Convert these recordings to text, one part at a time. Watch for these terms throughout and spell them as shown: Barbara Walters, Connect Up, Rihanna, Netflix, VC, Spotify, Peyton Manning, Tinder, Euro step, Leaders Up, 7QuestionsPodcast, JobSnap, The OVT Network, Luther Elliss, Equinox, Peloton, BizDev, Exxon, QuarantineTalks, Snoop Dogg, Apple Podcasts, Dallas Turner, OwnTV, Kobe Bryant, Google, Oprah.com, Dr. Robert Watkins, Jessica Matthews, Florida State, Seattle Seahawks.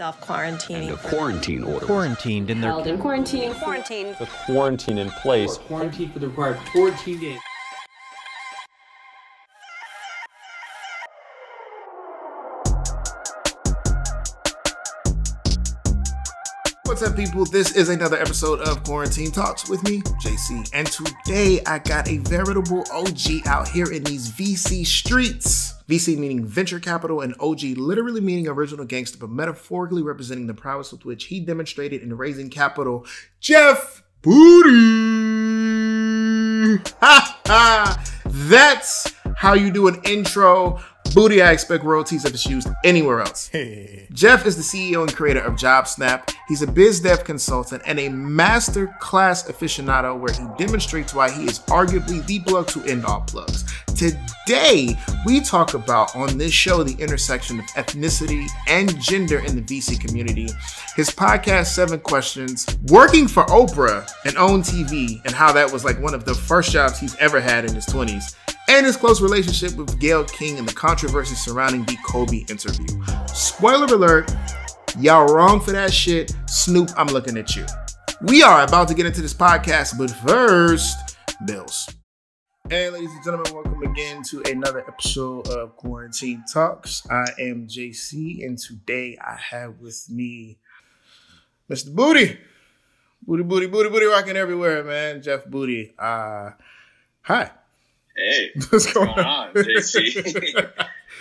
Self-quarantining. And a quarantine order. Quarantined in their... Held in quarantine. Quarantine. The quarantine in place. Or quarantine for the required 14 days. What's up, people? This is another episode of Quarantine Talks with me, JC. And today I got a veritable OG out here in these VC streets. VC meaning venture capital, and OG literally meaning original gangster, but metaphorically representing the prowess with which he demonstrated in raising capital. Jeff Boodie! Ha ha! That's how you do an intro. Boodie, I expect royalties if it's used anywhere else. Hey. Jeff is the CEO and creator of JobSnap. He's a biz dev consultant and a master class aficionado where he demonstrates why he is arguably the plug to end all plugs. Today, we talk about on this show the intersection of ethnicity and gender in the VC community, his podcast 7 Questions, working for Oprah and OwnTV, and how that was like one of the first jobs he's ever had in his 20s, and his close relationship with Gayle King and the controversy surrounding the Kobe interview. Spoiler alert, y'all wrong for that shit. Snoop, I'm looking at you. We are about to get into this podcast, but first, bills. Hey, ladies and gentlemen, welcome again to another episode of Quarantine Talks. I am JC, and today I have with me Mr. Boodie. Boodie, Boodie, Boodie, Boodie, rocking everywhere, man. Jeff Boodie. Hi. Hey, what's going on, JC?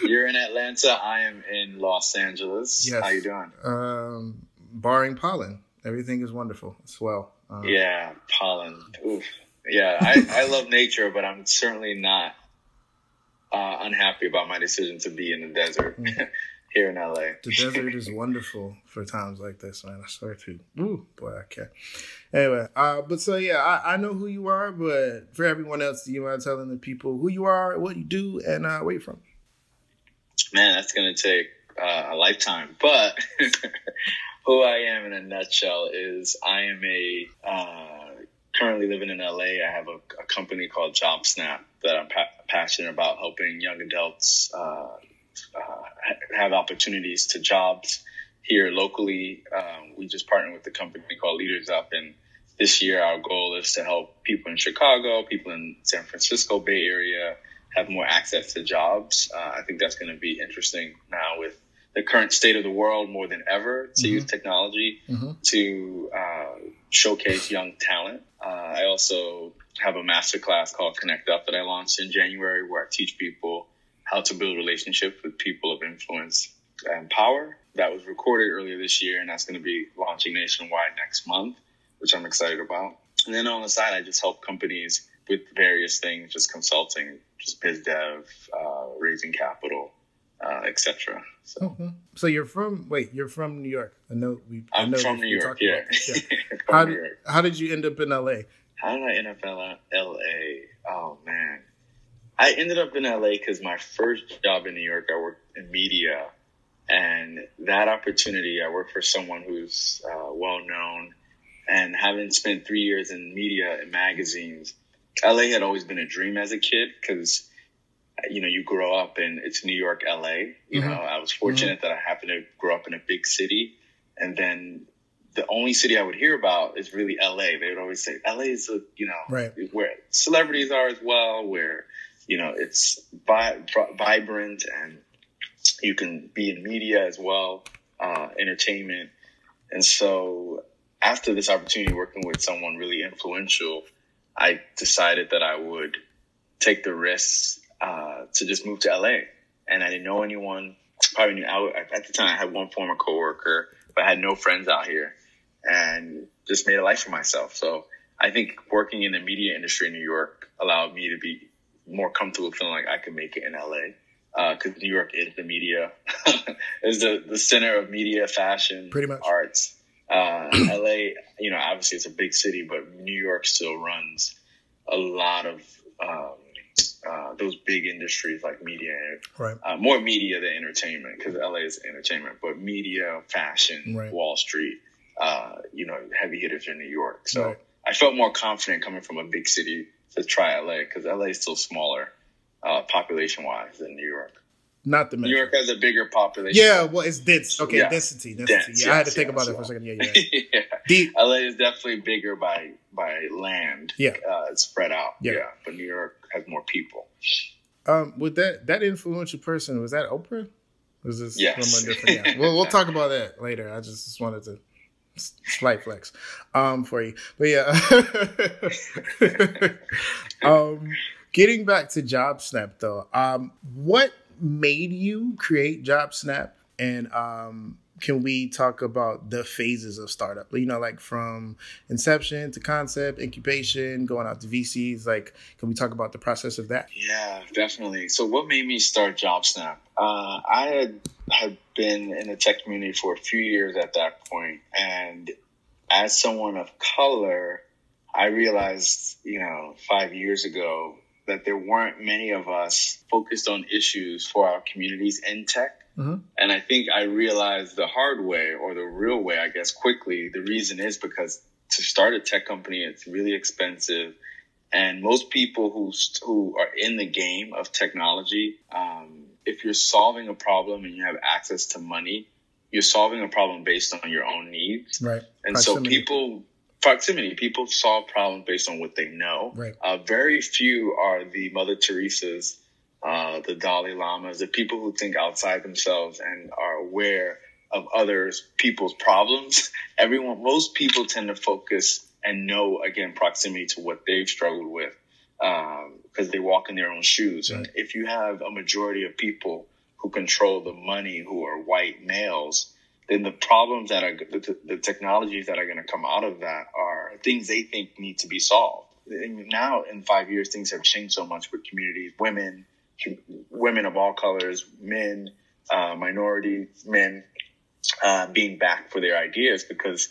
You're in Atlanta. I am in Los Angeles. Yes. How you doing? Barring pollen, everything is wonderful. It's well. Yeah, pollen. Oof. Yeah, I love nature, but I'm certainly not unhappy about my decision to be in the desert here in LA. The desert is wonderful for times like this, man. I swear to. Ooh, boy, I can't. Anyway, but so yeah, I know who you are, but for everyone else, do you mind telling the people who you are, what you do, and where you're from? Man, that's gonna take a lifetime. But who I am in a nutshell is I am a currently living in LA. I have a company called JobSnap that I'm passionate about, helping young adults have opportunities to jobs here locally. We just partnered with a company called Leaders Up, and this year our goal is to help people in Chicago, people in San Francisco Bay Area have more access to jobs. I think that's going to be interesting now with the current state of the world more than ever to use technology to showcase young talent. I also have a masterclass called Connect Up that I launched in January, where I teach people how to build relationships with people of influence and power. That was recorded earlier this year, and that's going to be launching nationwide next month, which I'm excited about. And then on the side, I just help companies with various things, just consulting, just biz dev, raising capital, etc. So, so you're from New York. I know I'm from New York. Yeah. How did you end up in LA? How did I end up in LA? Oh man. I ended up in LA because my first job in New York, I worked in media, and that opportunity, I worked for someone who's well known, and having spent 3 years in media and magazines, LA had always been a dream as a kid because, you know, you grow up and it's New York, LA. You know, I was fortunate that I happened to grow up in a big city, and then the only city I would hear about is really LA. They would always say LA is, you know, where celebrities are as well, where, you know, it's vibrant and you can be in media as well, entertainment. And so after this opportunity working with someone really influential, I decided that I would take the risks to just move to LA. And I didn't know anyone. Probably knew, at the time I had one former coworker, but I had no friends out here and just made a life for myself. So I think working in the media industry in New York allowed me to be more comfortable feeling like I could make it in LA, because New York is the media, is the center of media, fashion, pretty much arts. LA, you know, obviously it's a big city, but New York still runs a lot of those big industries like media, more media than entertainment, because LA is entertainment, but media, fashion, Wall Street, you know, heavy hitters in New York. So I felt more confident coming from a big city to try LA, because LA is still smaller population wise than New York. Not the Metro. New York has a bigger population. Yeah, well, it's dense. Okay, yeah. Density. Yeah, yes, I had to think about it for a second. Yeah. LA is definitely bigger by land. Yeah, it's spread out. Yeah. But New York has more people. With that influential person, was that Oprah? Was this someone different? Yeah. We'll talk about that later. I just wanted to slight flex for you, but yeah. Getting back to JobSnap though, what made you create JobSnap, and can we talk about the phases of startup? You know, like from inception to concept, incubation, going out to VCs. Like, can we talk about the process of that? Yeah, definitely. So, what made me start JobSnap? I had been in the tech community for a few years at that point, and as someone of color, I realized, 5 years ago, that there weren't many of us focused on issues for our communities in tech. Mm-hmm. And I think I realized the hard way, or the real way, I guess, quickly. The reason is because to start a tech company, it's really expensive. And most people who are in the game of technology, if you're solving a problem and you have access to money, you're solving a problem based on your own needs. Right. And proximity. So people solve problems based on what they know. Right. Very few are the Mother Teresas, the Dalai Lamas, the people who think outside themselves and are aware of others, people's problems. Most people tend to focus and know, again, proximity to what they've struggled with, because they walk in their own shoes. Right. And if you have a majority of people who control the money, who are white males, then the problems that are the technologies that are going to come out of that are things they think need to be solved. And now in 5 years, things have changed so much with communities, women of all colors, men, minorities, men, being backed for their ideas, because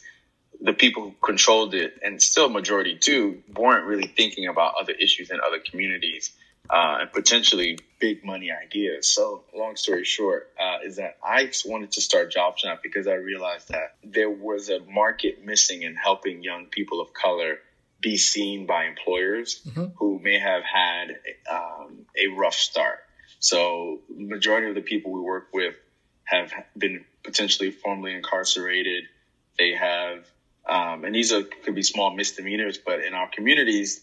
the people who controlled it, and still majority do, weren't really thinking about other issues in other communities, and potentially big money ideas. So long story short, is that I wanted to start JobSnap because I realized that there was a market missing in helping young people of color be seen by employers, mm-hmm. who may have had a rough start. So majority of the people we work with have been potentially formerly incarcerated. They have, and these could be small misdemeanors, but in our communities,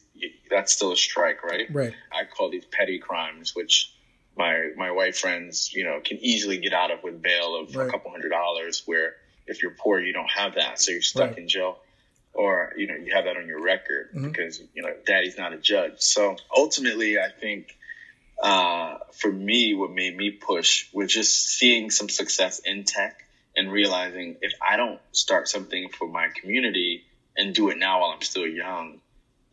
that's still a strike, right? Right. I call these petty crimes, which my white friends, can easily get out of with bail of a couple $100, where if you're poor, you don't have that. So you're stuck in jail, or, you have that on your record, mm-hmm. because, daddy's not a judge. So ultimately, I think for me, what made me push was just seeing some success in tech and realizing if I don't start something for my community and do it now while I'm still young,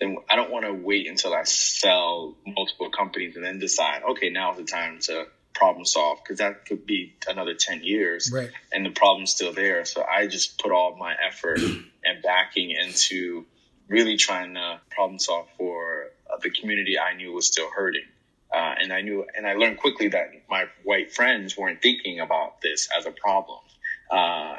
then I don't want to wait until I sell multiple companies and then decide, okay, now's the time to problem solve, because that could be another 10 years and the problem's still there. So I just put all my effort and backing into really trying to problem solve for the community I knew was still hurting. And I learned quickly that my white friends weren't thinking about this as a problem,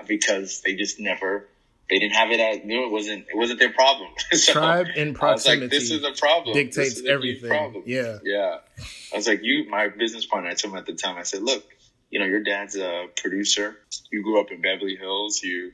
because they just never. They didn't have it. It wasn't their problem. So tribe and proximity. I was like, this is a problem. Dictates everything. Problem. Yeah. Yeah. I was like, my business partner, I told him at the time, I said, look, your dad's a producer. You grew up in Beverly Hills. He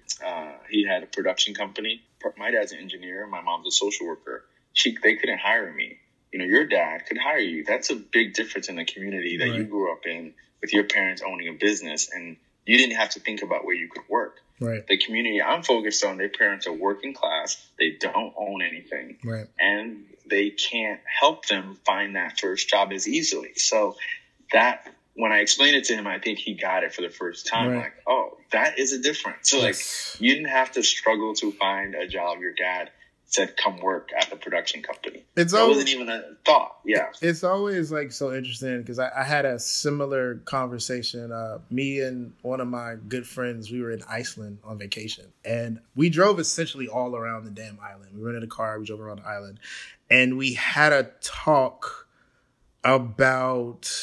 had a production company. My dad's an engineer. My mom's a social worker. They couldn't hire me. Your dad could hire you. That's a big difference in the community that you grew up in, with your parents owning a business, and you didn't have to think about where you could work. Right. The community I'm focused on, their parents are working class. They don't own anything. Right. And they can't help them find that first job as easily. So that, when I explained it to him, I think he got it for the first time. Right. Like, oh, that is a difference. So like, you didn't have to struggle to find a job. Your dad said, come work at the production company. That wasn't even a thought. Yeah. It's always like so interesting, because I had a similar conversation. Me and one of my good friends, we were in Iceland on vacation, and we drove essentially all around the damn island. We rented a car, we drove around the island, and we had a talk about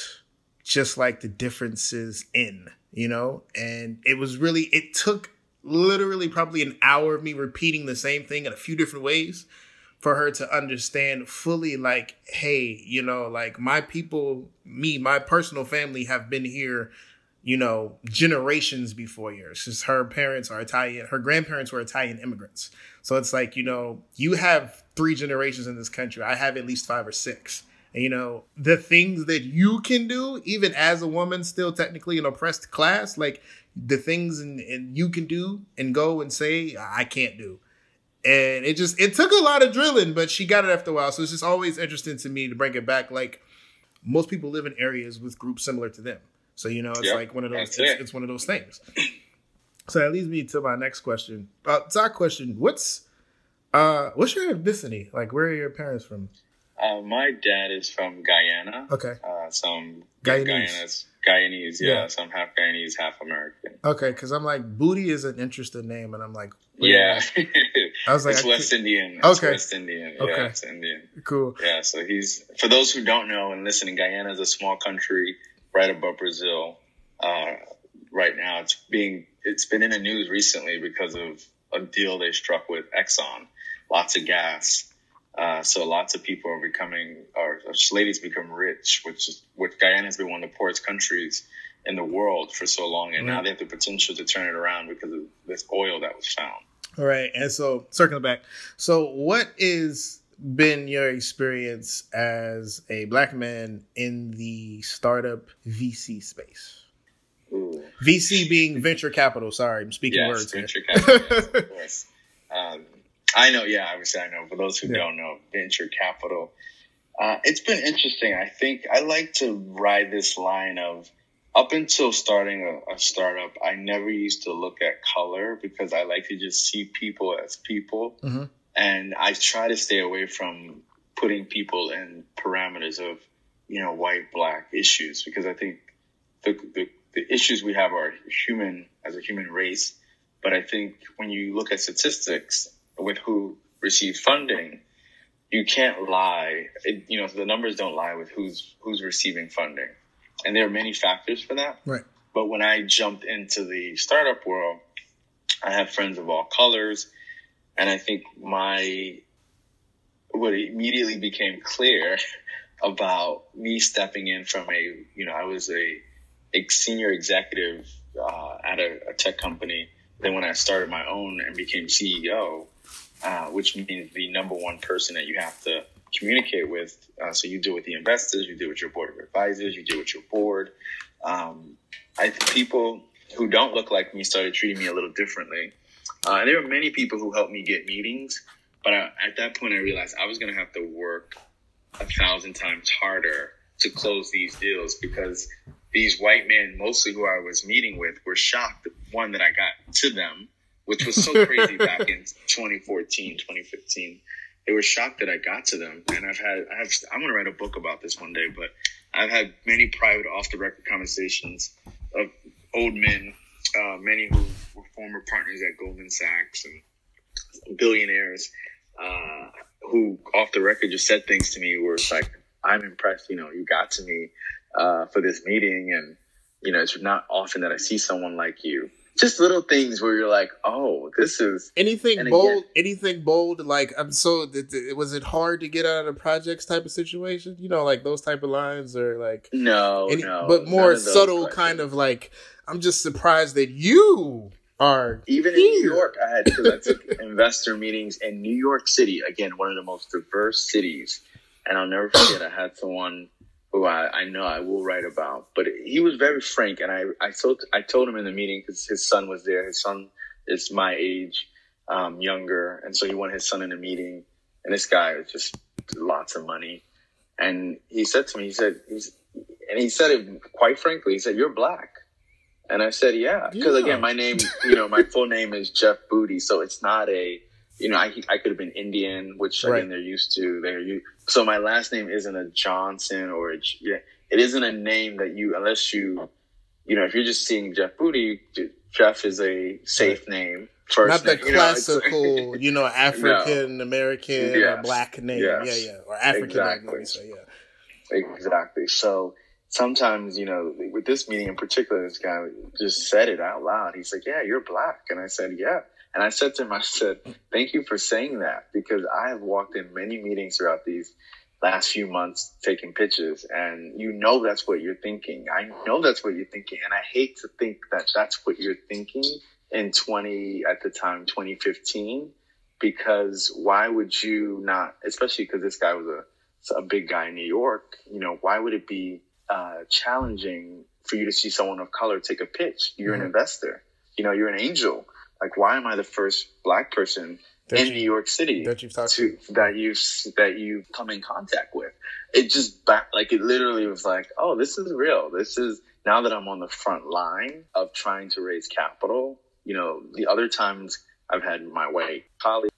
just like the differences in, and it took literally probably an hour of me repeating the same thing in a few different ways for her to understand fully, like, hey, you know, like my people, me, my personal family have been here, you know, generations before yours. Because her parents are Italian, her grandparents were Italian immigrants. So it's like, you know, you have 3 generations in this country. I have at least 5 or 6. And, you know, the things that you can do, even as a woman, still technically an oppressed class, like the things and you can do and go and say, I can't do. And it just, it took a lot of drilling, but she got it after a while. So it's just always interesting to me to bring it back. Like, most people live in areas with groups similar to them. So, you know, it's like one of those, it's one of those things. So that leads me to my next question. It's our question. What's your ethnicity? Like, where are your parents from? My dad is from Guyana. Okay. Some Guyanese, yeah. So I'm half Guyanese, half American. Okay, because I'm like, Boodie is an interesting name, and I'm like, yeah. I was like, it's West Indian. Okay. West Indian. Okay. Yeah, it's Indian. Cool. Yeah, so he's, for those who don't know and listening, Guyana is a small country right above Brazil. Right now, it's been in the news recently because of a deal they struck with Exxon, lots of gas. So lots of people are becoming, or ladies become rich, which Guyana has been one of the poorest countries in the world for so long. And now they have the potential to turn it around because of this oil that was found. All right. And so circling back. So what has been your experience as a Black man in the startup VC space? Ooh. VC being venture capital. Sorry, I'm speaking words. Venture capital, yes, of course. I know, yeah, obviously I know. For those who don't know, venture capital. It's been interesting. I think I like to ride this line of, up until starting a startup, I never used to look at color because I like to just see people as people. Mm-hmm. And I try to stay away from putting people in parameters of, you know, white, black issues, because I think the issues we have are human, as a human race. But I think when you look at statistics with who received funding, you can't lie. You know, the numbers don't lie with who's receiving funding. And there are many factors for that. Right. But when I jumped into the startup world, I have friends of all colors. And I think what immediately became clear about me stepping in from I was a senior executive at a tech company. Then when I started my own and became CEO, which means the number one person that you have to communicate with. So you deal with the investors, you deal with your board of advisors, you deal with your board. People who don't look like me started treating me a little differently. And there were many people who helped me get meetings. But at that point, I realized I was going to have to work 1,000 times harder to close these deals, because these white men, mostly who I was meeting with, were shocked, one, that I got to them, which was so crazy back in 2014, 2015. They were shocked that I got to them. And I'm going to write a book about this one day, but I've had many private off the record conversations of old men, many who were former partners at Goldman Sachs and billionaires, who off the record just said things to me where it's like, I'm impressed, you know, you got to me for this meeting. And, you know, it's not often that I see someone like you. Just little things where you're like, oh, this is... Anything bold, like, I'm so... Was it hard to get out of the projects type of situation? You know, like, those type of lines are like... No. But more subtle questions. Kind of like, I'm just surprised that you are even here. In New York, I took investor meetings in New York City. Again, one of the most diverse cities. And I'll never forget, I had someone... who I know I will write about, but he was very frank. And I told him in the meeting, because his son was there. His son is my age, younger. And so he wanted his son in a meeting. And this guy was just lots of money. And he said to me, he said it quite frankly, he said, "You're Black." And I said, yeah. Because again, my name, you know, my full name is Jeff Boodie. So it's not a, you know, I could have been Indian, which again, they're used to. So my last name isn't a Johnson or a, it isn't a name that you, unless you, you know, if you're just seeing Jeff Boodie, Jeff is a safe name. First not name, the classical, you know, you know, African American or Black name. Yes. Yeah, yeah. Or African American. Exactly. So sometimes, you know, with this meeting in particular, this guy just said it out loud. He's like, yeah, you're black. And I said, yeah. And I said to him, I said, thank you for saying that, because I have walked in many meetings throughout these last few months taking pitches, and you know that's what you're thinking. I know that's what you're thinking, and I hate to think that that's what you're thinking in 2015, because why would you not, especially because this guy was a big guy in New York, you know, why would it be challenging for you to see someone of color take a pitch? You're an investor, you know, you're an angel. Like, why am I the first black person in New York City that you've come in contact with? It just, like, it literally was like, oh, this is real. This is, now that I'm on the front line of trying to raise capital, you know, the other times I've had my white colleagues,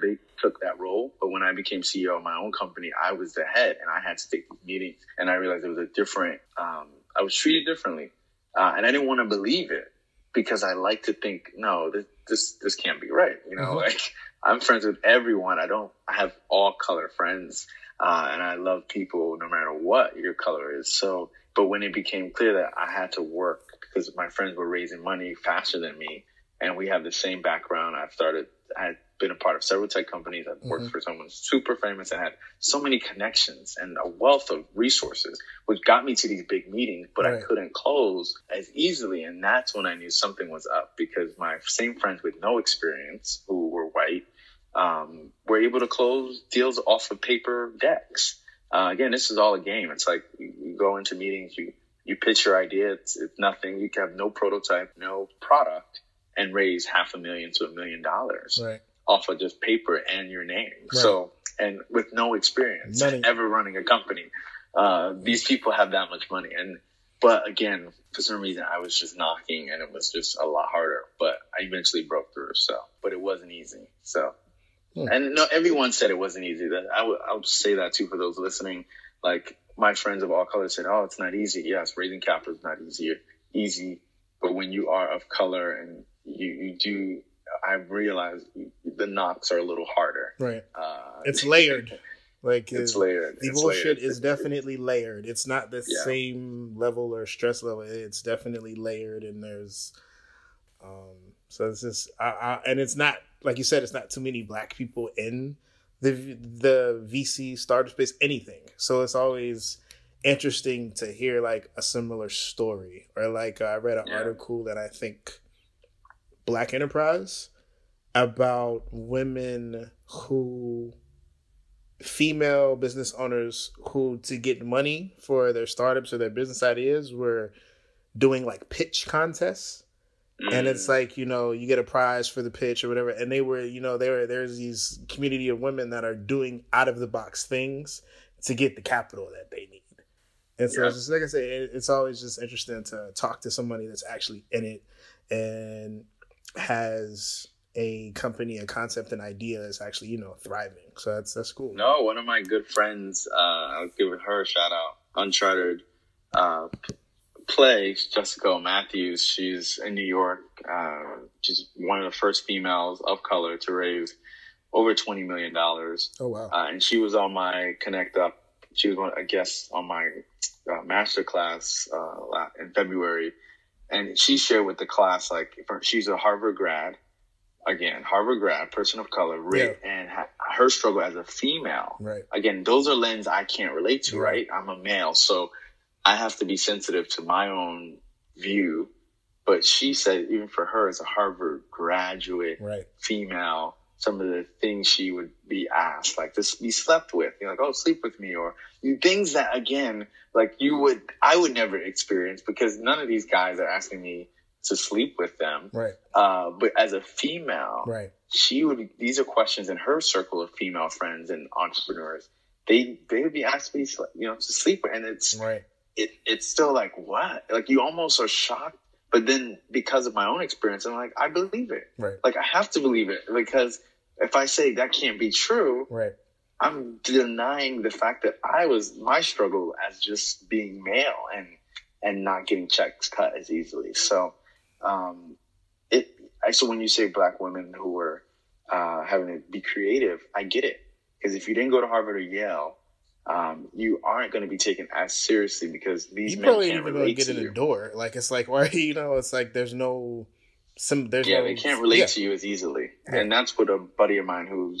they took that role. But when I became CEO of my own company, I was the head and I had to take these meetings. And I realized it was a different, I was treated differently. And I didn't want to believe it, because I like to think, no, this can't be right. You know, like, I'm friends with everyone. I have all color friends, and I love people no matter what your color is. So, but when it became clear that I had to work, because my friends were raising money faster than me, and we have the same background. I had been a part of several tech companies. I've worked for someone super famous and had so many connections and a wealth of resources, which got me to these big meetings, but I couldn't close as easily. And that's when I knew something was up, because my same friends with no experience who were white were able to close deals off of paper decks. Again, this is all a game. It's like you go into meetings, you pitch your idea. It's nothing. You can have no prototype, no product, and raise $500,000 to $1 million off of just paper and your name. Right. So, and with no experience ever running a company, these people have that much money. But again, for some reason, I was just knocking, and it was just a lot harder. But I eventually broke through. So, but it wasn't easy. So, and no, everyone said it wasn't easy. I'll say that too for those listening. Like, my friends of all colors said, "Oh, it's not easy." Yes, raising capital is not easy, but when you are of color and you do. I realized the knocks are a little harder. Right. It's layered. Like, it's layered. The bullshit is definitely layered. It's not the same level or stress level. It's definitely layered, and there's, so it's just, and it's not, like you said, it's not too many black people in the VC startup space, anything. So it's always interesting to hear like a similar story, or like I read an article that I think, Black Enterprise, about female business owners who, to get money for their startups or their business ideas, were doing like pitch contests. And it's like, you know, you get a prize for the pitch or whatever. And there's these community of women that are doing out of the box things to get the capital that they need. And so it's just, like I said, it's always just interesting to talk to somebody that's actually in it and has a company, a concept, an idea that's actually, you know, thriving. So that's cool. No, one of my good friends, I'll give her a shout out, Uncharted Play, Jessica Matthews. She's in New York. She's one of the first females of color to raise over $20 million. Oh, wow. And she was on my Connect Up. She was a guest on my masterclass in February. And she shared with the class, like, she's a Harvard grad, person of color, and her struggle as a female. Right. Again, those are lenses I can't relate to, right? I'm a male, so I have to be sensitive to my own view. But she said, even for her as a Harvard graduate, female, some of the things she would be asked, like, just be slept with. You're like, oh, sleep with me, or things that, again, like, I would never experience, because none of these guys are asking me to sleep with them. Right. But as a female, these are questions in her circle of female friends and entrepreneurs. They would be asked to be, you know, to sleep with, and it's, it's still like, what? Like, you almost are shocked. But then, because of my own experience, I'm like, I believe it. Right. Like, I have to believe it, because if I say that can't be true, I'm denying the fact that my struggle as just being male and not getting checks cut as easily. So, so when you say black women who were having to be creative, I get it, because if you didn't go to Harvard or Yale, you aren't going to be taken as seriously because these men can't relate to you. You probably even going to get in the door. Like, it's like, why, you know, it's like there's no... they can't relate to you as easily. Yeah. And that's what a buddy of mine who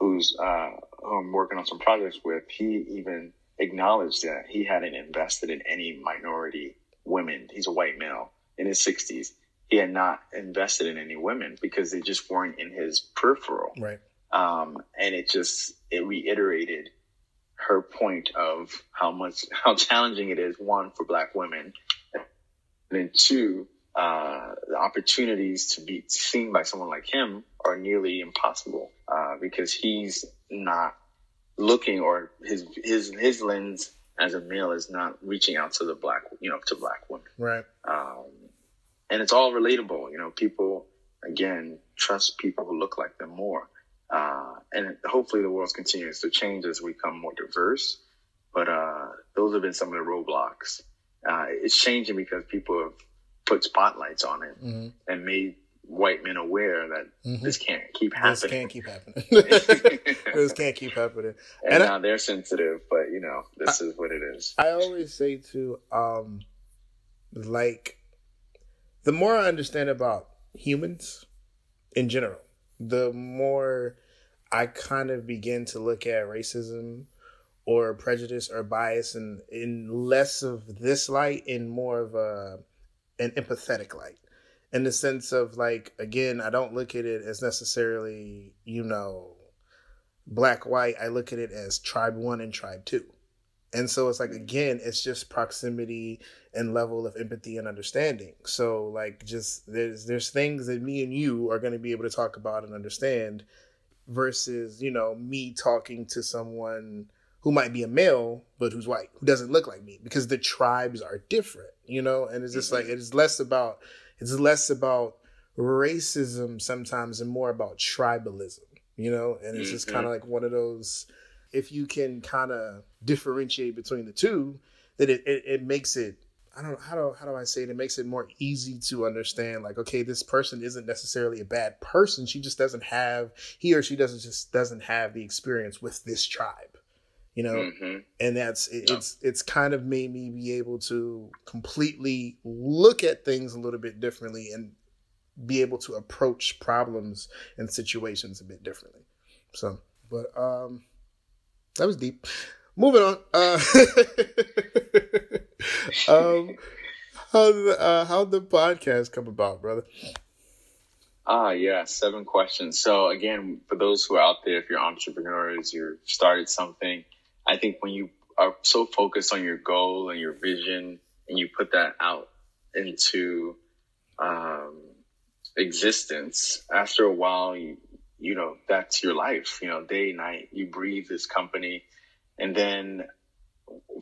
I'm working on some projects with, he even acknowledged that he hadn't invested in any minority women. He's a white male in his 60s. He had not invested in any women because they just weren't in his peripheral. Right. And it reiterated her point of how challenging it is, one, for Black women, and then two, the opportunities to be seen by someone like him are nearly impossible, because he's not looking, or his lens as a male is not reaching out to the Black, you know, to Black women. Right. And it's all relatable. You know, people, again, trust people who look like them more. And hopefully the world continues to change as we become more diverse. But those have been some of the roadblocks. It's changing because people have put spotlights on it, mm-hmm. and made white men aware that mm-hmm. this can't keep happening. This can't keep happening. And now they're sensitive, but you know, this is what it is. I always say too, like, the more I understand about humans in general, the more I kind of begin to look at racism or prejudice or bias in less of this light and more of an empathetic light, in the sense of, like, again, I don't look at it as necessarily, you know, Black, white. I look at it as tribe one and tribe two. And so it's like, again, it's just proximity and level of empathy and understanding. So, like, just there's things that me and you are going to be able to talk about and understand versus, you know, me talking to someone who might be a male, but who's white, who doesn't look like me, because the tribes are different, you know? And it's just mm-hmm. like, it's less about racism sometimes and more about tribalism, you know? And it's mm-hmm. just kind of like one of those, if you can kind of differentiate between the two, that it makes it, I don't know, how do I say it? It makes it more easy to understand, like, okay, this person isn't necessarily a bad person. He or she doesn't have the experience with this tribe, you know? Mm-hmm. And that's, it's kind of made me be able to completely look at things a little bit differently and be able to approach problems and situations a bit differently. So, but, that was deep. Moving on. How'd the podcast come about, brother? Yeah, 7 questions. So again, for those who are out there, if you're entrepreneurs, you started something, I think when you are so focused on your goal and your vision and you put that out into existence, after a while, you know, that's your life, you know, day, night, you breathe this company. And then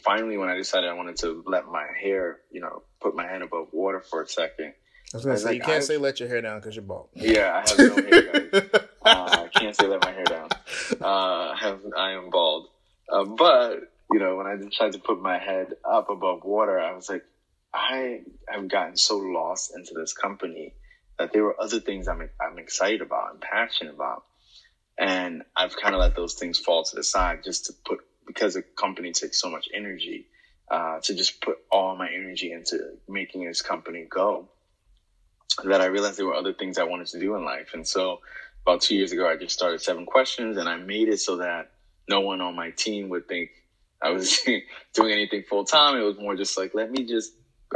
finally, when I decided I wanted to let my hair, you know, put my head above water for a second. I was going to say, like, you can't say let your hair down because you're bald. Yeah, I have no hair, guys. I can't say let my hair down. I am bald. But, you know, when I decided to put my head up above water, I was like, I have gotten so lost into this company that there were other things I'm excited about and passionate about. And I've kind of let those things fall to the side because a company takes so much energy, to just put all my energy into making this company go, that I realized there were other things I wanted to do in life. And so about 2 years ago, I just started 7 Questions, and I made it so that no one on my team would think I was doing anything full time. It was more just like,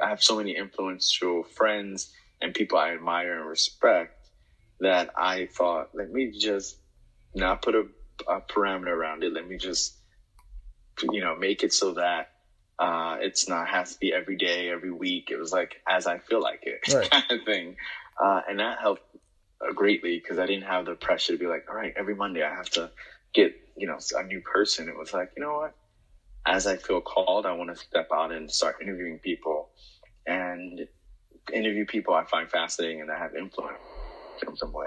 I have so many influential friends and people I admire and respect that I thought, let me just not put a parameter around it. Let me just, you know, make it so that it's not has to be every day, every week. It was like, as I feel like it, right, kind of thing. And that helped greatly because I didn't have the pressure to be like, all right, every Monday I have to get, you know, a new person. It was like, you know what? As I feel called, I want to step out and start interviewing people and interview people I find fascinating and I have influence in some way.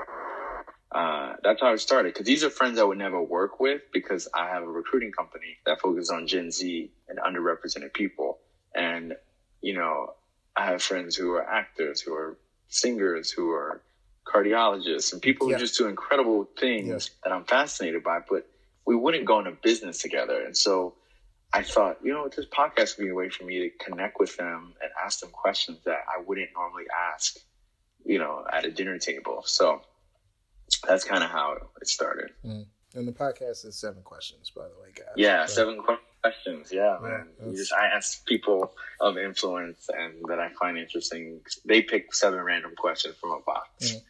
That's how I started, because these are friends I would never work with because I have a recruiting company that focuses on Gen Z and underrepresented people. And, you know, I have friends who are actors, who are singers, who are cardiologists, and people who just do incredible things that I'm fascinated by, but we wouldn't go into business together. And so I thought, you know, this podcast would be a way for me to connect with them and ask them questions that I wouldn't normally ask, you know, at a dinner table. So that's kind of how it started. Mm. And the podcast is 7 Questions, by the way, guys. Yeah, so, 7 Questions. Yeah, man. I ask people of influence and that I find interesting. They pick 7 random questions from a box. Mm.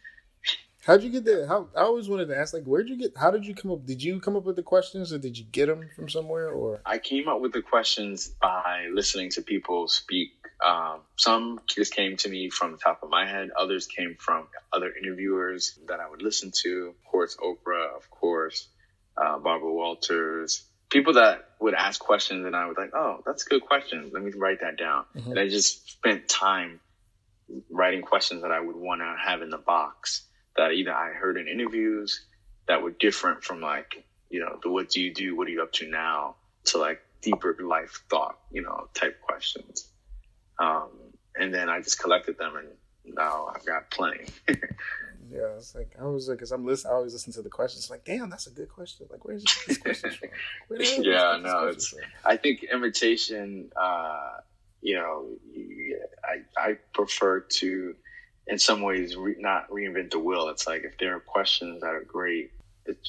How'd you get there? I always wanted to ask, like, how did you come up? Did you come up with the questions or did you get them from somewhere? Or I came up with the questions by listening to people speak. Some just came to me from the top of my head. Others came from other interviewers that I would listen to. Of course, Oprah, of course, Barbara Walters. People that would ask questions and I was like, oh, that's a good question. Let me write that down. Mm-hmm. And I just spent time writing questions that I would want to have in the box that either I heard in interviews that were different from, like, you know, the what do you do, what are you up to now, to like deeper life thought, you know, type questions. And then I just collected them, and now I've got plenty. Yeah, it's like I was like, 'cause I always listen to the questions. Like, damn, that's a good question. Like, where's this question from? Yeah, no, it's. From? I think imitation. You know, I prefer to, in some ways, not reinvent the wheel. It's like if there are questions that are great,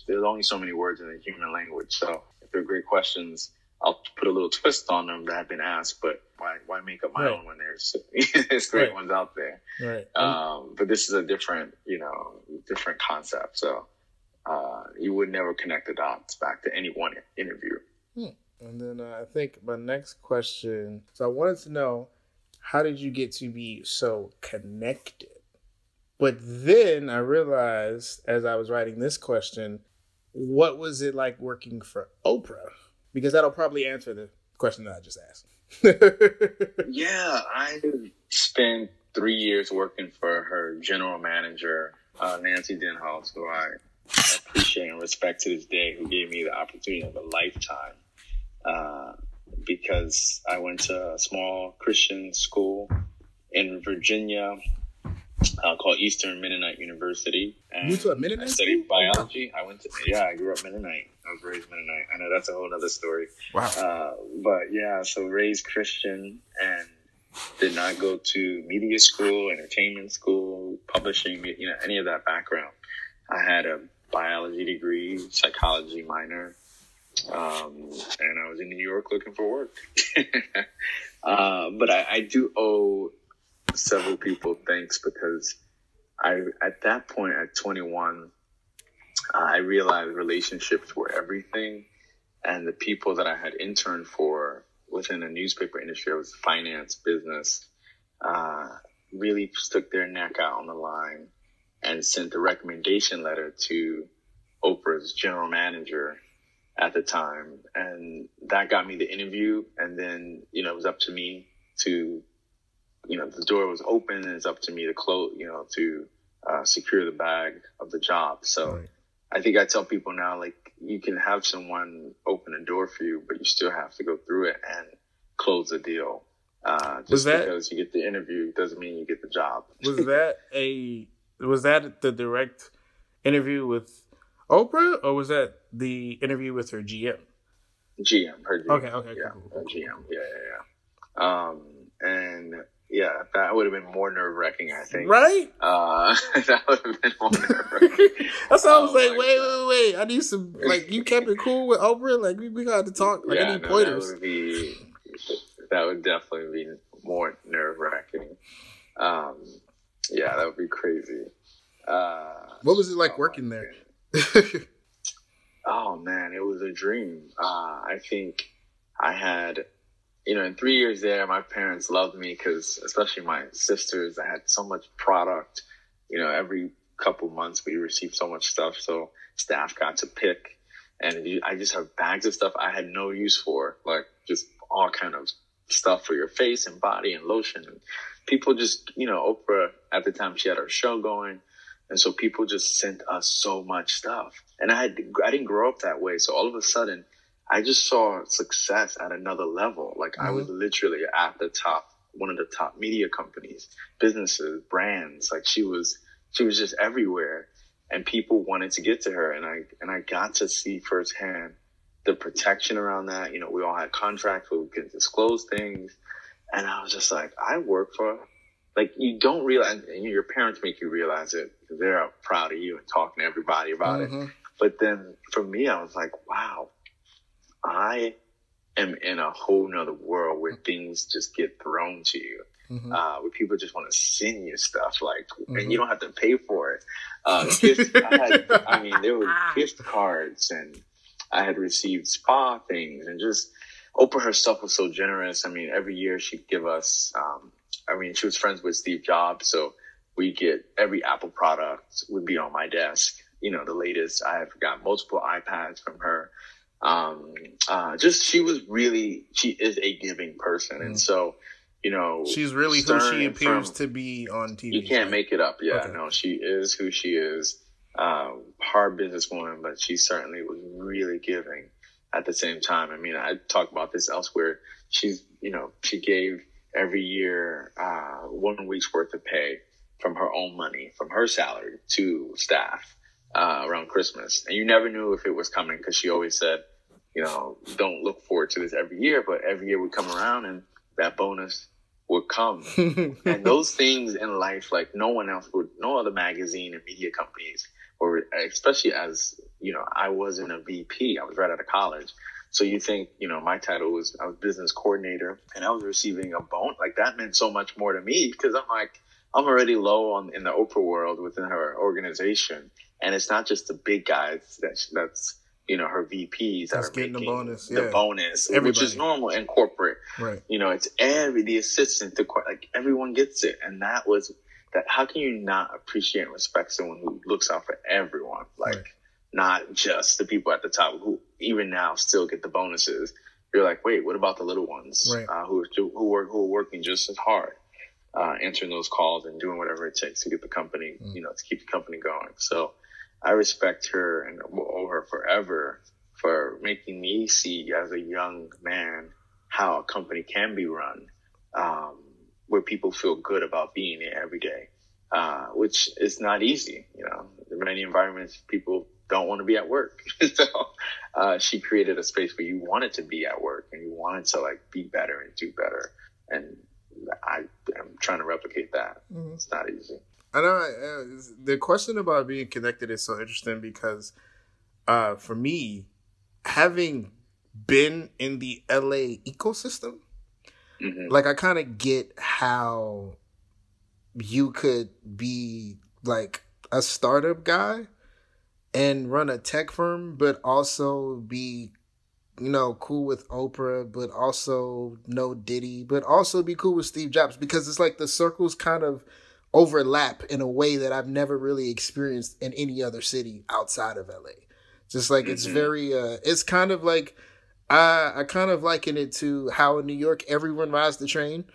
there's only so many words in the human language. So if they're great questions, I'll put a little twist on them that have been asked, but why make up my own when there's great ones out there? Right. But this is a different concept. So you would never connect the dots back to any one interview. Hmm. And then I think my next question, so I wanted to know, how did you get to be so connected? But then I realized as I was writing this question, what was it like working for Oprah? Because that'll probably answer the question that I just asked. Yeah, I spent 3 years working for her general manager, Nancy Denholtz, who I appreciate and respect to this day, who gave me the opportunity of a lifetime. Because I went to a small Christian school in Virginia called Eastern Mennonite University. And you went to a Mennonite? I studied biology. Oh, wow. I grew up Mennonite. I was raised Mennonite. I know that's a whole other story. Wow. But yeah, so raised Christian and did not go to media school, entertainment school, publishing, you know, any of that background. I had a biology degree, psychology minor. And I was in New York looking for work. But I do owe several people thanks because at that point at 21, I realized relationships were everything. And the people that I had interned for within the newspaper industry, it was finance, business, really stuck their neck out on the line and sent a recommendation letter to Oprah's general manager at the time, and that got me the interview. And then, you know, it was up to me to, you know, the door was open and it's up to me to close, you know, to secure the bag of the job. So right. I think I tell people now, like, you can have someone open a door for you, but you still have to go through it and close the deal. Because you get the interview doesn't mean you get the job. Was that the direct interview with Oprah, or was that the interview with her GM? Her GM. Okay. Yeah, cool. GM. Yeah. And yeah, that would have been more nerve-wracking, I think. Right? That would have been more nerve-wracking. That's why I was like, wait. I need some, like, you kept it cool with Oprah? Like, we got to talk. Like, I need pointers. That would definitely be more nerve-wracking. Yeah, that would be crazy. What was it like working there? Oh man, it was a dream. I think I had, you know, in 3 years there, my parents loved me because, especially my sisters, I had so much product. You know, every couple months we received so much stuff, so staff got to pick, and I just have bags of stuff I had no use for, like just all kind of stuff for your face and body and lotion. And people just, you know, Oprah at the time, she had her show going. And so people just sent us so much stuff. And I didn't grow up that way. So all of a sudden, I just saw success at another level. Like, mm-hmm. I was literally at the top, one of the top media companies, businesses, brands. Like, she was just everywhere. And people wanted to get to her. And I got to see firsthand the protection around that. You know, we all had contracts where we couldn't disclose things. And I was just like, I work for, like, you don't realize, and your parents make you realize it because they're proud of you and talking to everybody about it. But then for me, I was like, wow, I am in a whole nother world where things just get thrown to you. Where people just want to send you stuff, like, and you don't have to pay for it. There were gift cards, and I had received spa things, and just Oprah herself was so generous. I mean, every year she'd give us, she was friends with Steve Jobs, so we get every Apple product would be on my desk. You know, the latest. I have got multiple iPads from her. She is a giving person, and so. You know, she's really who she appears to be on TV. You can't make it up. Yeah, okay. No, she is who she is. Hard businesswoman, but she certainly was really giving at the same time. I mean, I talk about this elsewhere. She's, you know, she gave every year 1 week's worth of pay from her own money, from her salary to staff around Christmas. And you never knew if it was coming because she always said, you know, don't look forward to this every year. But every year would come around and that bonus would come. And those things in life, like no one else would, no other magazine and media companies, or especially as, you know, I wasn't a VP. I was right out of college. So you think, you know, my title was, I was business coordinator, and I was receiving a bonus. Like that meant so much more to me because I'm like, I'm already low on in the Oprah world within her organization. And it's not just the big guys that's, you know, her VPs that are getting making the bonus, everybody, which is normal in corporate. Right. You know, it's the assistant, like everyone gets it. And that was that. How can you not appreciate and respect someone who looks out for everyone? Like not just the people at the top who even now still get the bonuses. You're like, wait, what about the little ones who are working just as hard, answering those calls and doing whatever it takes to get the company, you know, to keep the company going. So I respect her and owe her forever for making me see as a young man how a company can be run, where people feel good about being there every day, which is not easy. You know, in many environments, people don't want to be at work. So she created a space where you wanted to be at work and you wanted to like be better and do better. And I am trying to replicate that. Mm-hmm. It's not easy. I know the question about being connected is so interesting because for me, having been in the LA ecosystem, like I kind of get how you could be like a startup guy and run a tech firm, but also be, you know, cool with Oprah, but also know Diddy, but also be cool with Steve Jobs, because it's like the circles kind of overlap in a way that I've never really experienced in any other city outside of LA. Just like it's very it's kind of like I kind of liken it to how in New York everyone rides the train.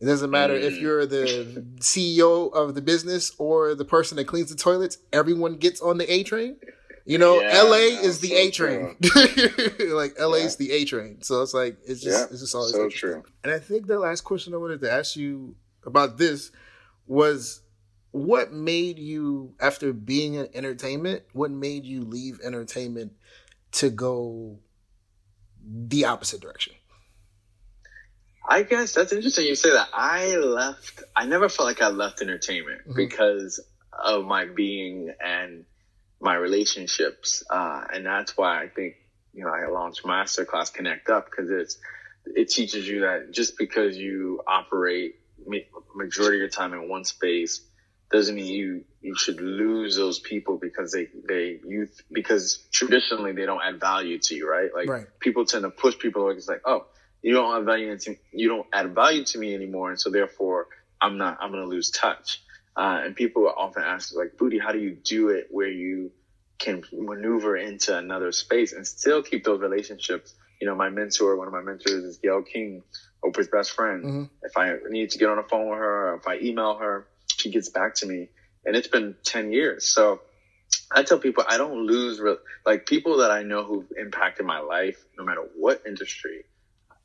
It doesn't matter if you're the CEO of the business or the person that cleans the toilets, everyone gets on the A train. You know, LA is the A train. Like LA is the A train. So it's like it's just always so true. And I think the last question I wanted to ask you about this was, what made you, after being in entertainment, what made you leave entertainment to go the opposite direction? I guess that's interesting you say that. I never felt like I left entertainment because of my being and my relationships. And that's why I think, you know, I launched Masterclass Connect Up, because it teaches you that just because you operate majority of your time in one space doesn't mean you should lose those people because because traditionally they don't add value to you, right? Like people tend to push people away. It's like, oh, you don't add value to me anymore, and so therefore I'm going to lose touch. And people often ask, like, Boodie, how do you do it where you can maneuver into another space and still keep those relationships? You know, one of my mentors is Gayle King, Oprah's best friend. If I need to get on the phone with her, or if I email her, she gets back to me. And it's been 10 years. So I tell people I don't lose, like people that I know who've impacted my life, no matter what industry,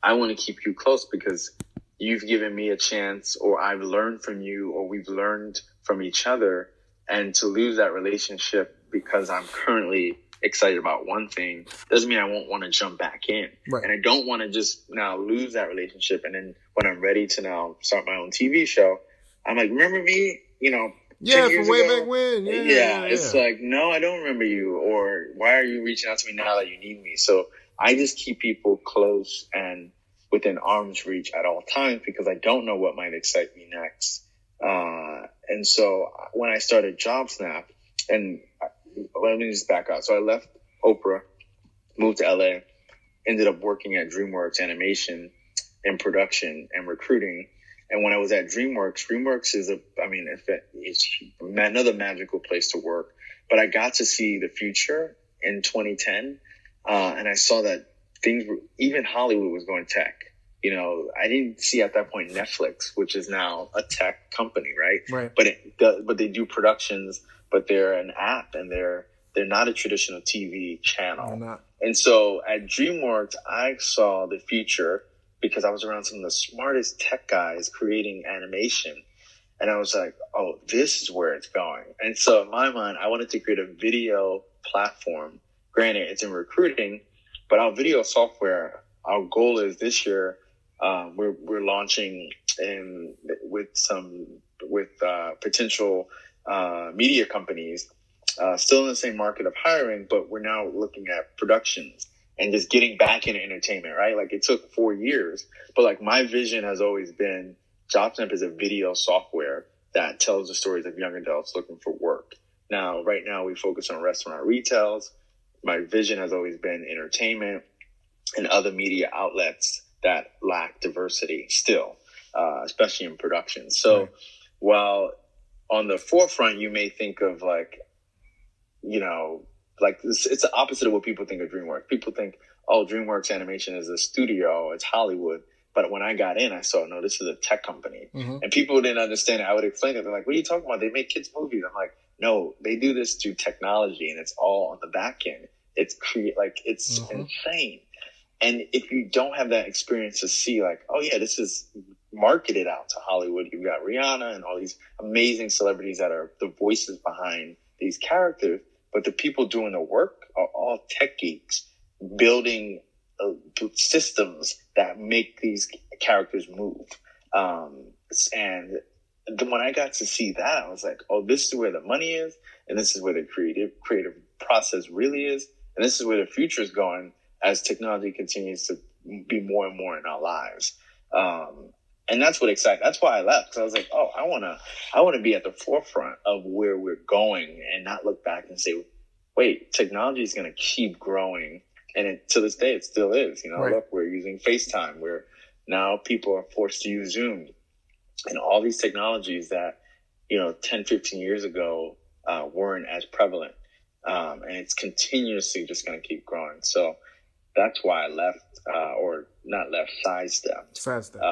I want to keep you close because you've given me a chance, or I've learned from you, or we've learned from each other. And to lose that relationship because I'm currently excited about one thing doesn't mean I won't want to jump back in. Right. And I don't want to just now lose that relationship. And then when I'm ready to now start my own TV show, I'm like, remember me? You know, yeah, from way ago, back when. Yeah, yeah, it's like, no, I don't remember you. Or why are you reaching out to me now that you need me? So I just keep people close and within arm's reach at all times because I don't know what might excite me next. And so when I started JobSnap, and let me just back up. So I left Oprah, moved to LA, ended up working at DreamWorks Animation in production and recruiting. And when I was at DreamWorks, DreamWorks is it's another magical place to work. But I got to see the future in 2010. And I saw that things were, even Hollywood was going tech. You know, I didn't see at that point Netflix, which is now a tech company, right? Right. But but they do productions, but they're an app and they're not a traditional TV channel. And so at DreamWorks, I saw the future because I was around some of the smartest tech guys creating animation. And I was like, oh, this is where it's going. And so in my mind, I wanted to create a video platform. Granted, it's in recruiting, but our video software, our goal is this year, we're launching with potential media companies, still in the same market of hiring, but we're now looking at productions and just getting back into entertainment, right? Like it took 4 years, but like my vision has always been JobSnap is a video software that tells the stories of young adults looking for work. Now, right now we focus on restaurant retails. My vision has always been entertainment and other media outlets that lack diversity still, especially in production. So right. While on the forefront, you may think of like, you know, like it's the opposite of what people think of DreamWorks. People think, oh, DreamWorks Animation is a studio, it's Hollywood. But when I got in, I saw, no, this is a tech company. Mm-hmm. And people didn't understand it. I would explain it. They're like, what are you talking about? They make kids movies. I'm like, no, they do this through technology and it's all on the back end. It's it's mm-hmm. insane. And if you don't have that experience to see like, oh yeah, this is marketed out to Hollywood. You've got Rihanna and all these amazing celebrities that are the voices behind these characters, but the people doing the work are all tech geeks building systems that make these characters move. And when I got to see that, I was like, oh, this is where the money is. And this is where the creative process really is. And this is where the future is going as technology continues to be more and more in our lives. And that's what excited. That's why I left. Because I was like, oh, I want to be at the forefront of where we're going and not look back and say, wait, technology is going to keep growing. And to this day, it still is. You know, right. Look, we're using FaceTime. We're now people are forced to use Zoom and all these technologies that, you know, 10, 15 years ago weren't as prevalent. And it's continuously just going to keep growing. So that's why I left, or not left, sidestepped. Sidestepped.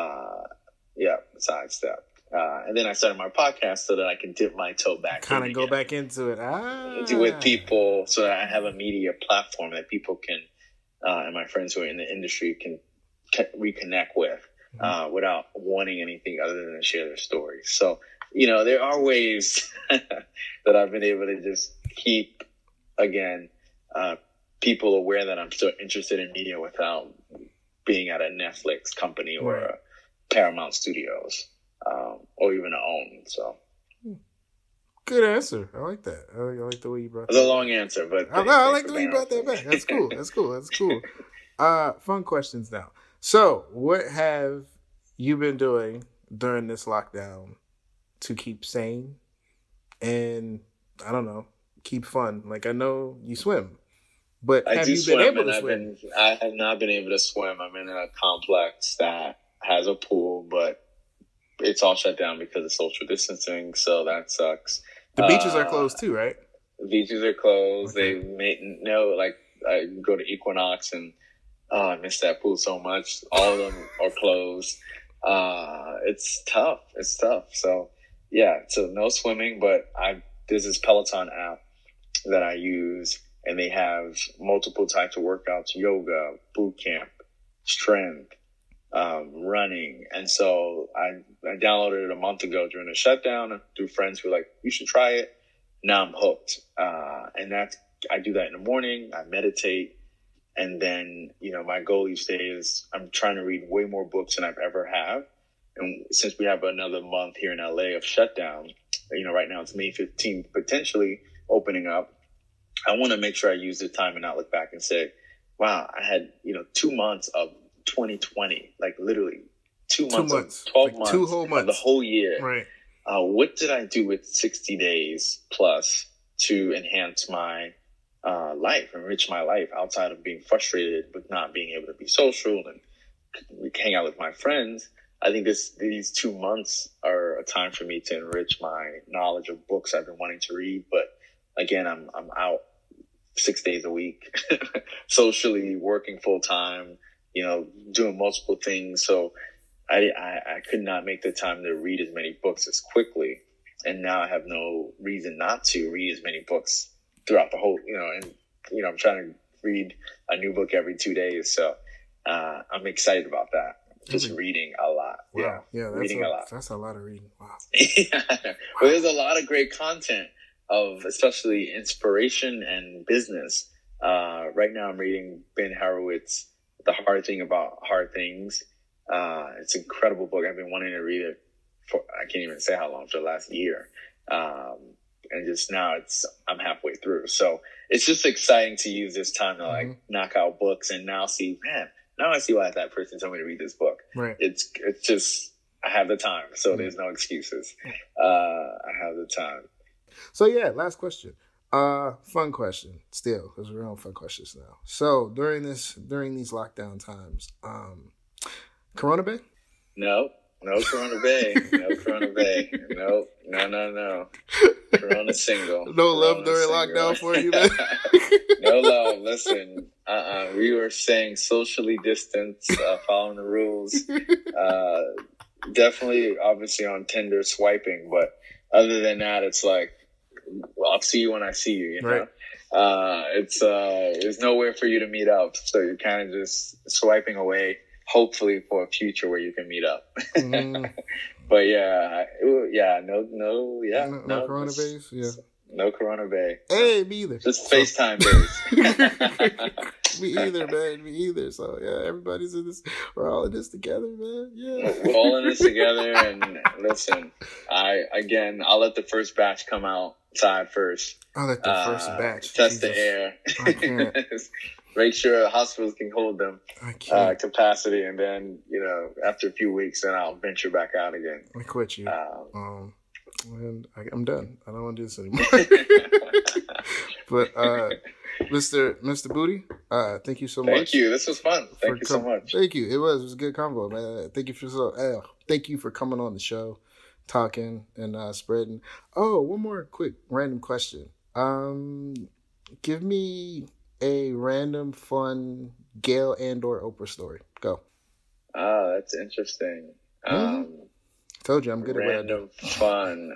And then I started my podcast so that I can dip my toe back. Kind of go back into it. With people so that I have a media platform that people can, and my friends who are in the industry can reconnect with without wanting anything other than to share their stories. So, you know, there are ways that I've been able to just keep, again, people aware that I'm still interested in media without being at a Netflix company or a Paramount Studios. Or even own. So, good answer. I like that. I like the way you brought that. It was a long answer, but I like the way you brought that back. That's cool. That's cool. Fun questions now. So, what have you been doing during this lockdown to keep sane and I don't know, keep fun? Like I know you swim, but have you been able to swim? I have not been able to swim. I'm in a complex that has a pool, but it's all shut down because of social distancing, so that sucks. The beaches are closed too, right? Beaches are closed. Okay. They I go to Equinox and I miss that pool so much. All of them are closed. It's tough. So yeah, so no swimming, but there's this Peloton app that I use, and they have multiple types of workouts: yoga, boot camp, strength. Running. And so I downloaded it a month ago during the shutdown through friends who were like, you should try it. Now I'm hooked. And that's I do that in the morning. I meditate. And then, you know, my goal each day is I'm trying to read way more books than I've ever have. And since we have another month here in LA of shutdown, you know, right now it's May 15th, potentially opening up. I want to make sure I use the time and not look back and say, wow, I had, you know, 2 months of 2020, like literally 2 months, 12 months, 2 whole months, the whole year. Right. What did I do with 60 days plus to enhance my life, enrich my life outside of being frustrated with not being able to be social and hang out with my friends? I think these 2 months are a time for me to enrich my knowledge of books I've been wanting to read. But again, I'm out 6 days a week, socially working full time, you know, doing multiple things. So I could not make the time to read as many books as quickly. And now I have no reason not to read as many books throughout the whole, you know, and, you know, I'm trying to read a new book every 2 days. So I'm excited about that. Just reading a lot. Wow. Yeah. That's reading a lot. That's a lot of reading. Wow. Yeah. Wow. Well, there's a lot of great content of especially inspiration and business. Right now I'm reading Ben Horowitz's The Hard Thing About Hard Things. It's an incredible book. I've been wanting to read it for, I can't even say how long, for the last year. And just now I'm halfway through. So it's just exciting to use this time to like knock out books and now see, man, now I see why that person told me to read this book. Right. It's just, I have the time. So there's no excuses. I have the time. So yeah, last question. Fun question still, because we're on fun questions now. So during these lockdown times, Corona Bay? No Corona Bay. No Corona Bay. No. Corona single. No Corona love during single. Lockdown for you, man. No love. Listen, we were saying socially distance, following the rules. Definitely, obviously on Tinder swiping, but other than that, it's like, well, I'll see you when I see you. You know, right. There's nowhere for you to meet up, so you're kind of just swiping away. Hopefully for a future where you can meet up. But no Corona Bays. Yeah. No Corona Bay. Hey, me either. Just FaceTime Bays. Me either. So yeah, everybody's in this. We're all in this together, man. Yeah. We're all in this together. And listen, I'll let the first batch come outside first. I'll let the first batch. Test Jesus. The air. I can't. Make sure hospitals can hold them capacity, and then, you know, after a few weeks, then I'll venture back out again. I quit you. And I'm done. I don't want to do this anymore. But Mr. Boodie, thank you so much. Thank you. This was fun. Thank you so much. Thank you. It was a good convo, man. Thank you for coming on the show, talking and spreading. Oh, one more quick random question. Give me a random fun Gayle and/or Oprah story. Go. Oh, that's interesting. Told you I'm good at random fun.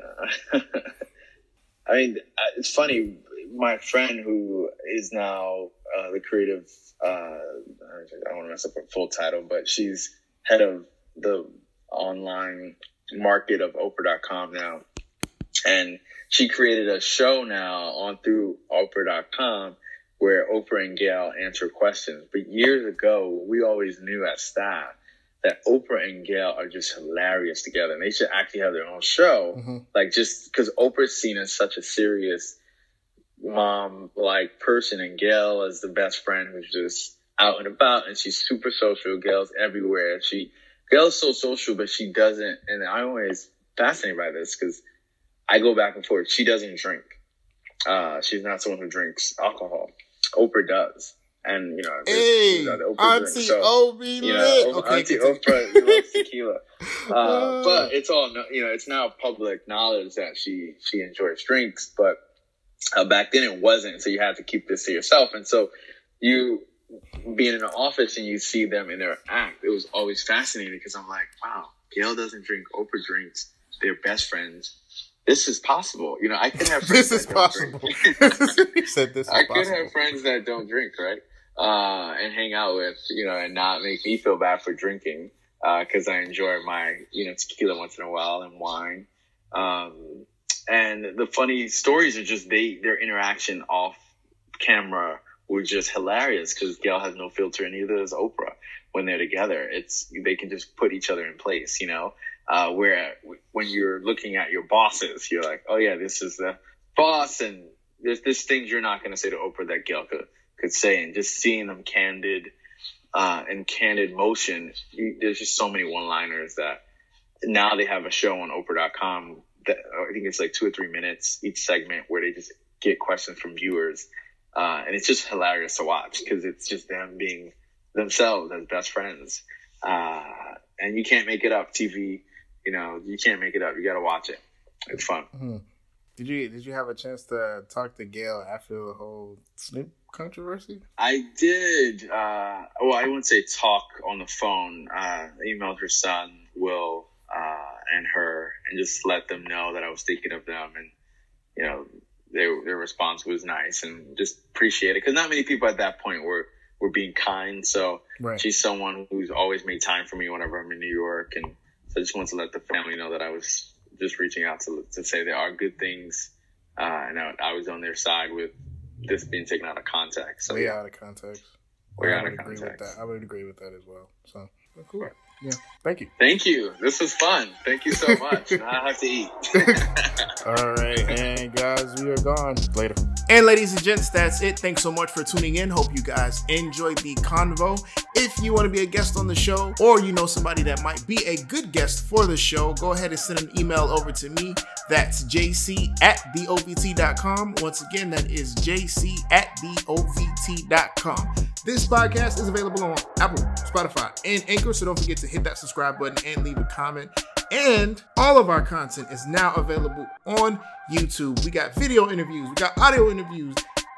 I mean, it's funny. My friend who is now the creative, I don't want to mess up her full title, but she's head of the online market of Oprah.com now, and she created a show now through Oprah.com. where Oprah and Gayle answer questions. But years ago, we always knew as staff that Oprah and Gayle are just hilarious together. And they should actually have their own show. Mm-hmm. Like, just because Oprah's seen as such a serious mom-like person, and Gayle is the best friend who's just out and about, and she's super social. Gayle's everywhere. Gayle's so social, but she doesn't. And I'm always fascinated by this because I go back and forth. She doesn't drink. She's not someone who drinks alcohol. Oprah does. And, you know, Auntie Oprah lit. You know, Auntie Oprah loves tequila. But it's all, you know, it's now public knowledge that she enjoys drinks. But back then it wasn't. So you had to keep this to yourself. And so you being in an office and you see them in their act, it was always fascinating because I'm like, wow, Gayle doesn't drink. Oprah drinks. They're best friends. This is possible. You know, I could have friends that don't drink. You said this is possible. I could have friends that don't drink, right? And hang out with, you know, and not make me feel bad for drinking because I enjoy my, you know, tequila once in a while and wine. And the funny stories are just their interaction off camera were just hilarious because Gayle has no filter, and neither does Oprah. When they're together, it's they can just put each other in place, you know. Where when you're looking at your bosses, you're like, oh yeah, this is the boss, and there's things you're not going to say to Oprah that Gayle could say, and just seeing them candid in candid motion, there's just so many one-liners that now they have a show on Oprah.com that I think it's like 2 or 3 minutes each segment where they just get questions from viewers. And it's just hilarious to watch because it's just them being themselves as best friends. And you can't make it up. TV, you know, you can't make it up. You got to watch it. It's fun. Mm-hmm. Did you have a chance to talk to Gayle after the whole Snoop controversy? I did. Well, I wouldn't say talk on the phone. Emailed her son, Will, and her, and just let them know that I was thinking of them, and you know, their response was nice, and just appreciate it because not many people at that point were being kind. So right. She's someone who's always made time for me whenever I'm in New York, and so I just wanted to let the family know that I was just reaching out to say there are good things, and I was on their side with this being taken out of context. So out of context. We're out of context. I would agree with that as well. So cool. Yeah. Thank you. This was fun. Thank you so much. Now I have to eat. All right. And guys, we are gone. Later. And ladies and gents, that's it. Thanks so much for tuning in. Hope you guys enjoyed the convo. If you want to be a guest on the show, or you know somebody that might be a good guest for the show, go ahead and send an email over to me. That's jc@theovt.com. Once again, that is jc@theovt.com. This podcast is available on Apple, Spotify, and Anchor, so don't forget to hit that subscribe button and leave a comment. And all of our content is now available on YouTube. We got video interviews, we got audio interviews,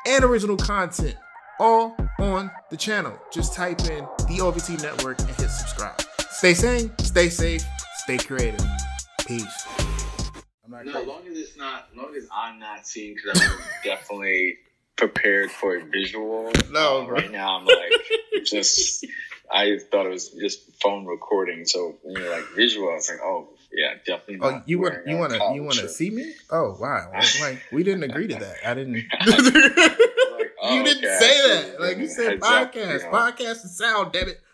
and original content all on the channel. Just type in The OVT Network and hit subscribe. Stay sane, stay safe, stay creative. Peace. As long as I'm not seen, because I'm definitely prepared for a visual. No, bro. Right now I'm like, I thought it was just phone recording. So when you're like visual, I was like, oh yeah, definitely. Oh, you want to see me? Oh wow, like we didn't agree to that. I didn't. You didn't say that. Like you said, podcast and sound. Damn it.